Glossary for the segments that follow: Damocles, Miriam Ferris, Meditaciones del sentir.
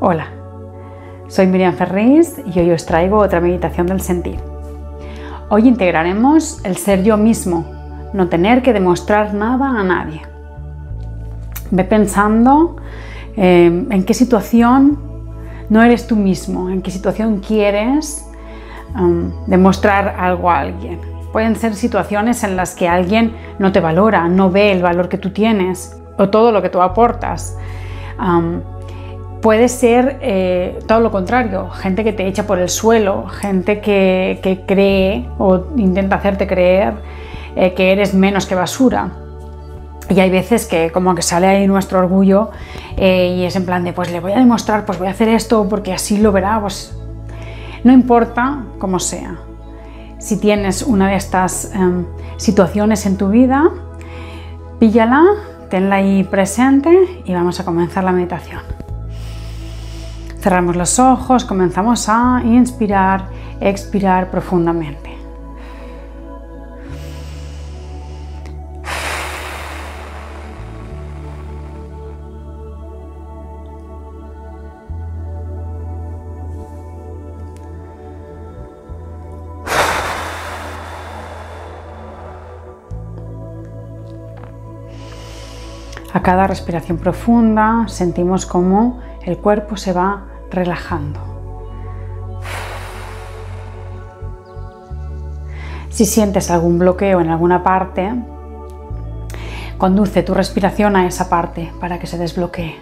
Hola, soy Miriam Ferris y hoy os traigo otra meditación del sentir. Hoy integraremos el ser yo mismo, no tener que demostrar nada a nadie. Ve pensando en qué situación no eres tú mismo, en qué situación quieres demostrar algo a alguien. Pueden ser situaciones en las que alguien no te valora, no ve el valor que tú tienes o todo lo que tú aportas. Puede ser todo lo contrario, gente que te echa por el suelo, gente que cree o intenta hacerte creer que eres menos que basura. Y hay veces que como que sale ahí nuestro orgullo y es en plan de pues le voy a demostrar, pues voy a hacer esto porque así lo verá. Pues no importa cómo sea. Si tienes una de estas situaciones en tu vida, píllala, tenla ahí presente y vamos a comenzar la meditación. Cerramos los ojos, comenzamos a inspirar, expirar profundamente. A cada respiración profunda sentimos cómo el cuerpo se va relajando. Si sientes algún bloqueo en alguna parte, conduce tu respiración a esa parte para que se desbloquee.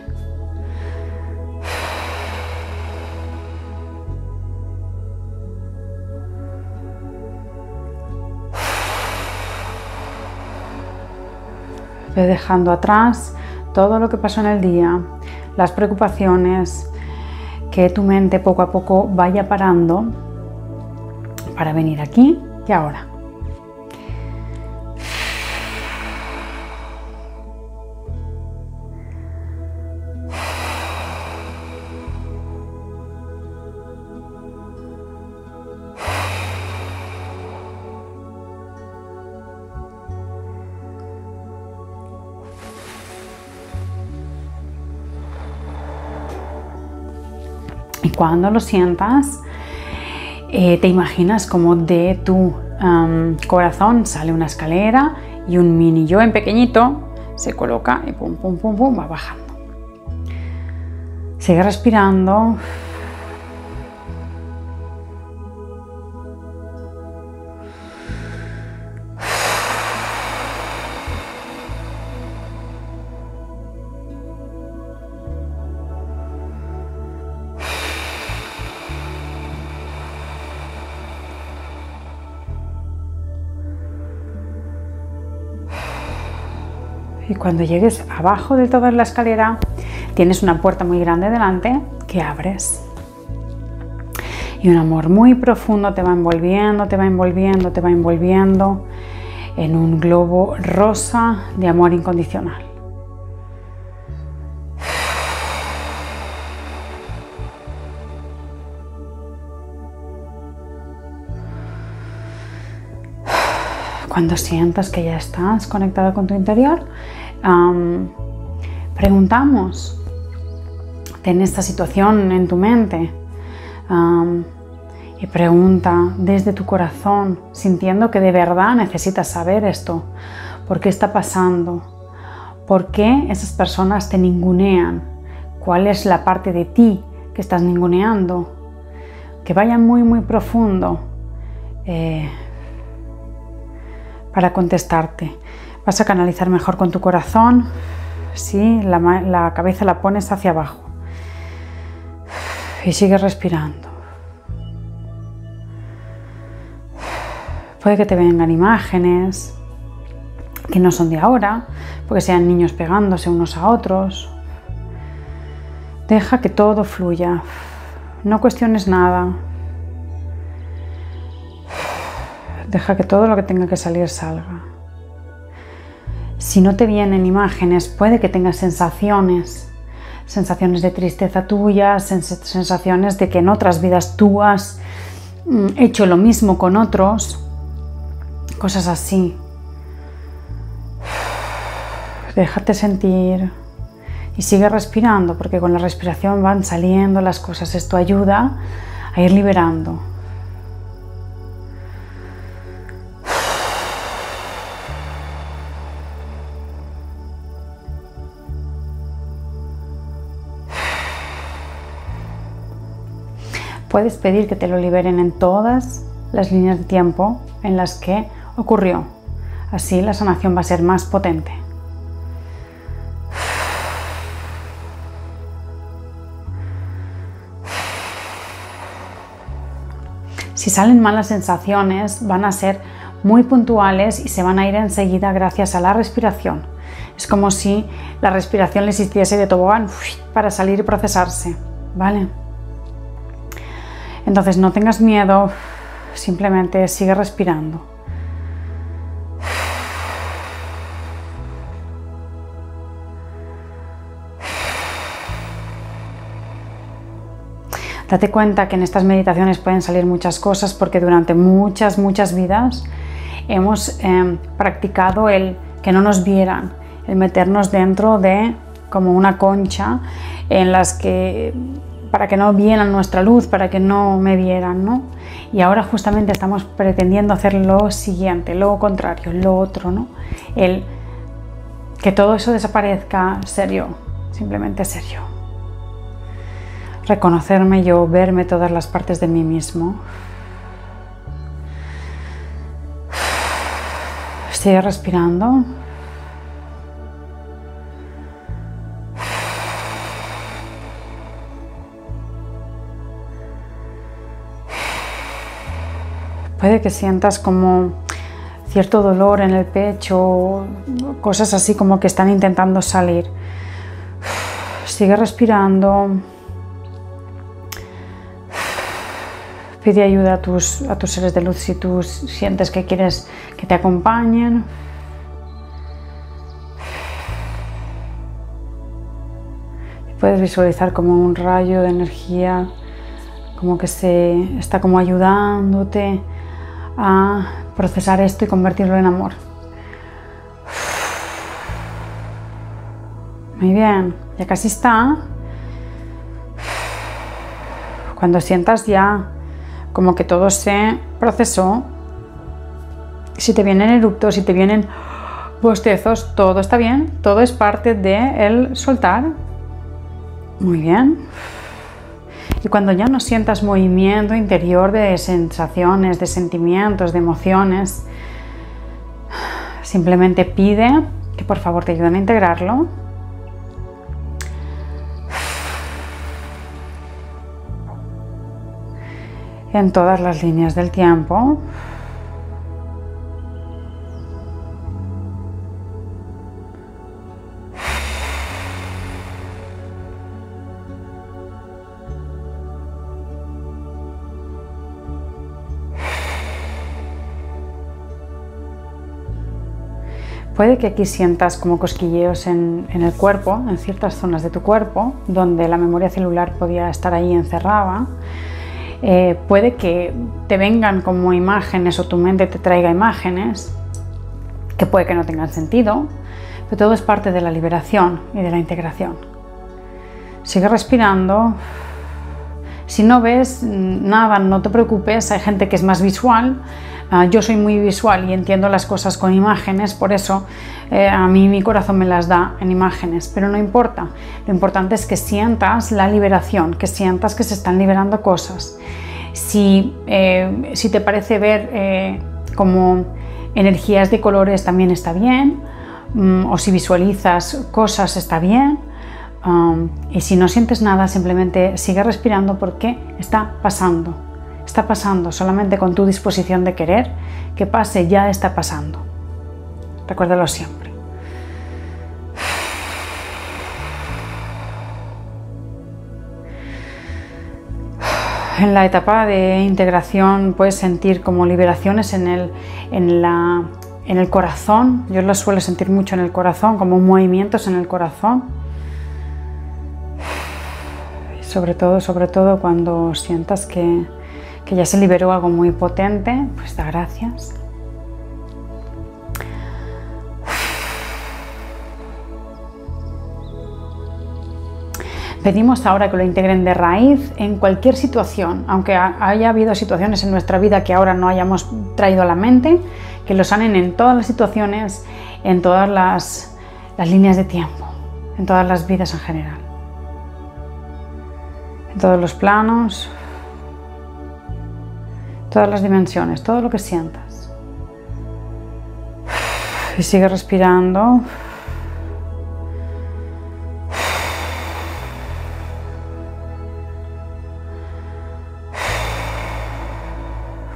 Ve dejando atrás todo lo que pasó en el día, las preocupaciones, que tu mente poco a poco vaya parando para venir aquí y ahora. Y cuando lo sientas, te imaginas como de tu corazón sale una escalera y un mini yo en pequeñito se coloca y pum, pum, pum, pum, va bajando. Sigue respirando. Y cuando llegues abajo de toda la escalera, tienes una puerta muy grande delante que abres. Y un amor muy profundo te va envolviendo, te va envolviendo, te va envolviendo en un globo rosa de amor incondicional. Cuando sientas que ya estás conectado con tu interior, preguntamos, ten esta situación en tu mente y pregunta desde tu corazón, sintiendo que de verdad necesitas saber esto. ¿Por qué está pasando? ¿Por qué esas personas te ningunean? ¿Cuál es la parte de ti que estás ninguneando? Que vaya muy, muy profundo. Para contestarte. Vas a canalizar mejor con tu corazón si la cabeza la pones hacia abajo. Y sigues respirando. Puede que te vengan imágenes que no son de ahora, porque sean niños pegándose unos a otros. Deja que todo fluya. No cuestiones nada. Deja que todo lo que tenga que salir salga. Si no te vienen imágenes, puede que tengas sensaciones. Sensaciones de tristeza tuya, sensaciones de que en otras vidas tú has hecho lo mismo con otros. Cosas así. Déjate sentir y sigue respirando, porque con la respiración van saliendo las cosas. Esto ayuda a ir liberando. Puedes pedir que te lo liberen en todas las líneas de tiempo en las que ocurrió. Así la sanación va a ser más potente. Si salen malas sensaciones, van a ser muy puntuales y se van a ir enseguida gracias a la respiración. Es como si la respiración les hiciese de tobogán para salir y procesarse, ¿vale? Entonces no tengas miedo, simplemente sigue respirando. Date cuenta que en estas meditaciones pueden salir muchas cosas porque durante muchas vidas hemos practicado el que no nos vieran, el meternos dentro de como una concha en las que para que no vieran nuestra luz, para que no me vieran, ¿no? Y ahora justamente estamos pretendiendo hacer lo siguiente, lo contrario, lo otro, ¿no? El que todo eso desaparezca, ser yo, simplemente ser yo. Reconocerme yo, verme todas las partes de mí mismo. Sigue respirando. Puede que sientas como cierto dolor en el pecho, cosas así como que están intentando salir. Sigue respirando. Pide ayuda a tus seres de luz si tú sientes que quieres que te acompañen. Puedes visualizar como un rayo de energía, como que se está como ayudándote a procesar esto y convertirlo en amor. Muy bien, ya casi está. Cuando sientas ya como que todo se procesó, si te vienen eructos, si te vienen bostezos, todo está bien, todo es parte del soltar. Muy bien. Y cuando ya no sientas movimiento interior de sensaciones, de sentimientos, de emociones, simplemente pide que por favor te ayuden a integrarlo. En todas las líneas del tiempo. Puede que aquí sientas como cosquilleos en el cuerpo, en ciertas zonas de tu cuerpo, donde la memoria celular podía estar ahí encerrada. Puede que te vengan como imágenes o tu mente te traiga imágenes que puede que no tengan sentido, pero todo es parte de la liberación y de la integración. Sigue respirando. Si no ves nada, no te preocupes, hay gente que es más visual. Yo soy muy visual y entiendo las cosas con imágenes, por eso a mí mi corazón me las da en imágenes, pero no importa. Lo importante es que sientas la liberación, que sientas que se están liberando cosas. Si te parece ver como energías de colores también está bien, o si visualizas cosas está bien. Y si no sientes nada, simplemente sigue respirando porque está pasando solamente con tu disposición de querer que pase, ya está pasando. Recuérdalo siempre. En la etapa de integración puedes sentir como liberaciones en el corazón, yo lo suelo sentir mucho en el corazón, como movimientos en el corazón. Sobre todo cuando sientas que ya se liberó algo muy potente, pues da gracias. pedimos ahora que lo integren de raíz en cualquier situación, aunque haya habido situaciones en nuestra vida que ahora no hayamos traído a la mente, que lo sanen en todas las situaciones, en todas las líneas de tiempo, en todas las vidas en general, en todos los planos, todas las dimensiones, todo lo que sientas. Y sigue respirando.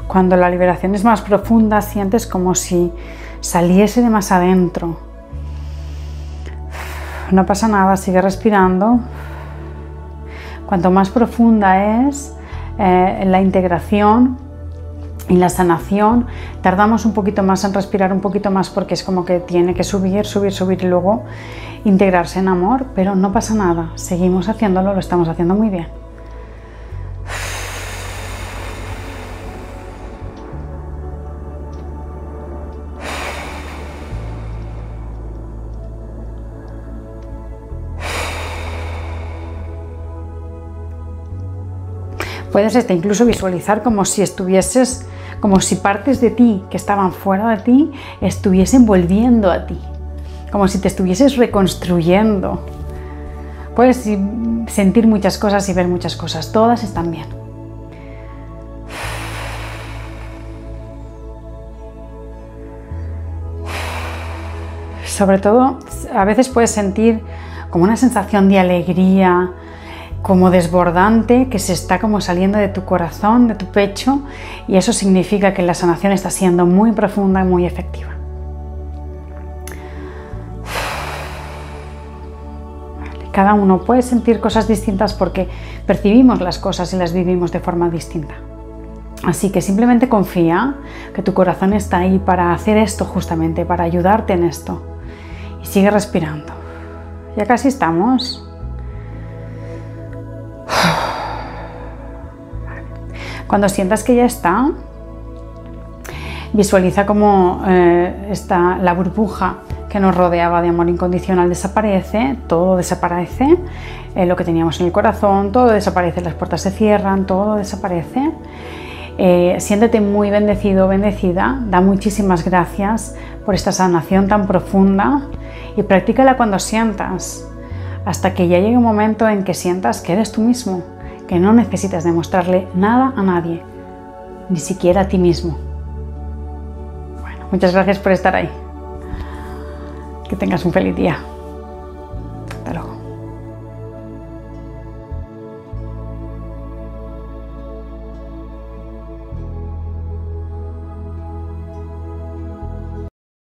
Cuando la liberación es más profunda, sientes como si saliese de más adentro. No pasa nada, sigue respirando. Cuanto más profunda es la integración y la sanación, tardamos un poquito más en respirar, un poquito más, porque es como que tiene que subir, subir, subir y luego integrarse en amor, pero no pasa nada, seguimos haciéndolo, lo estamos haciendo muy bien. Puedes incluso visualizar como si estuvieses, como si partes de ti que estaban fuera de ti estuviesen volviendo a ti, como si te estuvieses reconstruyendo. Puedes sentir muchas cosas y ver muchas cosas, todas están bien. Sobre todo, a veces puedes sentir como una sensación de alegría, como desbordante, que se está como saliendo de tu corazón, de tu pecho, y eso significa que la sanación está siendo muy profunda y muy efectiva. Vale, cada uno puede sentir cosas distintas porque percibimos las cosas y las vivimos de forma distinta. Así que simplemente confía que tu corazón está ahí para hacer esto justamente, para ayudarte en esto. Y sigue respirando. Ya casi estamos. Cuando sientas que ya está, visualiza cómo la burbuja que nos rodeaba de amor incondicional desaparece, todo desaparece, lo que teníamos en el corazón, todo desaparece, las puertas se cierran, todo desaparece. Siéntete muy bendecido, bendecida, da muchísimas gracias por esta sanación tan profunda y practícala cuando sientas, hasta que ya llegue un momento en que sientas que eres tú mismo, que no necesitas demostrarle nada a nadie, ni siquiera a ti mismo. Bueno, muchas gracias por estar ahí. Que tengas un feliz día.